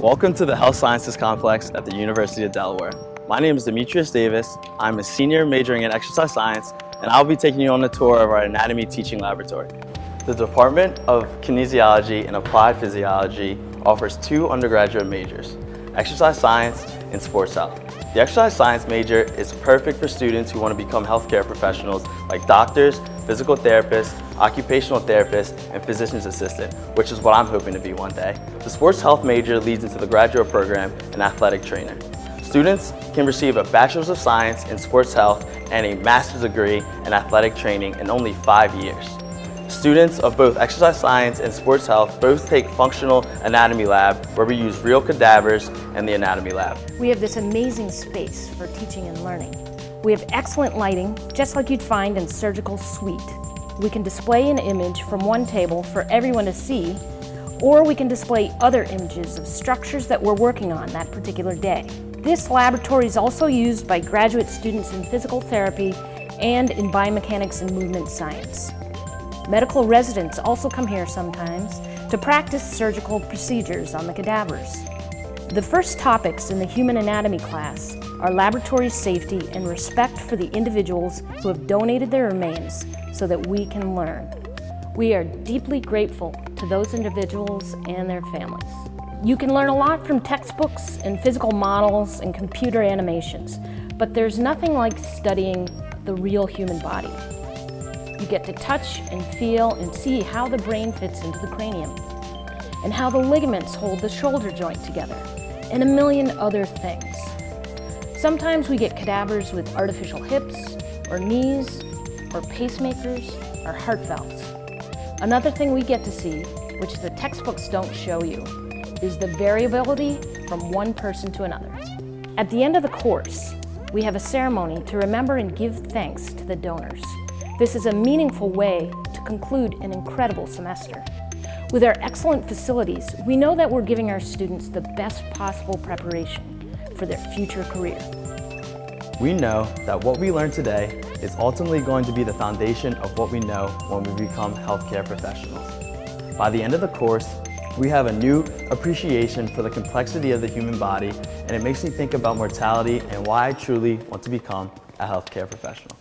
Welcome to the Health Sciences Complex at the University of Delaware. My name is Demetrius Davis. I'm a senior majoring in exercise science, and I'll be taking you on a tour of our anatomy teaching laboratory. The Department of Kinesiology and Applied Physiology offers two undergraduate majors, exercise science and sports health. The exercise science major is perfect for students who want to become healthcare professionals like doctors, physical therapists, occupational therapists, and physician's assistant, which is what I'm hoping to be one day. The sports health major leads into the graduate program and athletic trainer. Students can receive a Bachelor's of Science in Sports Health and a Master's degree in Athletic Training in only 5 years. Students of both Exercise Science and Sports Health both take Functional Anatomy Lab, where we use real cadavers and the Anatomy Lab. We have this amazing space for teaching and learning. We have excellent lighting, just like you'd find in surgical suite. We can display an image from one table for everyone to see, or we can display other images of structures that we're working on that particular day. This laboratory is also used by graduate students in physical therapy and in biomechanics and movement science. Medical residents also come here sometimes to practice surgical procedures on the cadavers. The first topics in the human anatomy class are laboratory safety and respect for the individuals who have donated their remains so that we can learn. We are deeply grateful to those individuals and their families. You can learn a lot from textbooks and physical models and computer animations, but there's nothing like studying the real human body. You get to touch and feel and see how the brain fits into the cranium, and how the ligaments hold the shoulder joint together, and a million other things. Sometimes we get cadavers with artificial hips, or knees, or pacemakers, or heart valves. Another thing we get to see, which the textbooks don't show you, is the variability from one person to another. At the end of the course, we have a ceremony to remember and give thanks to the donors. This is a meaningful way to conclude an incredible semester. With our excellent facilities, we know that we're giving our students the best possible preparation for their future career. We know that what we learn today is ultimately going to be the foundation of what we know when we become healthcare professionals. By the end of the course, we have a new appreciation for the complexity of the human body, and it makes me think about mortality and why I truly want to become a healthcare professional.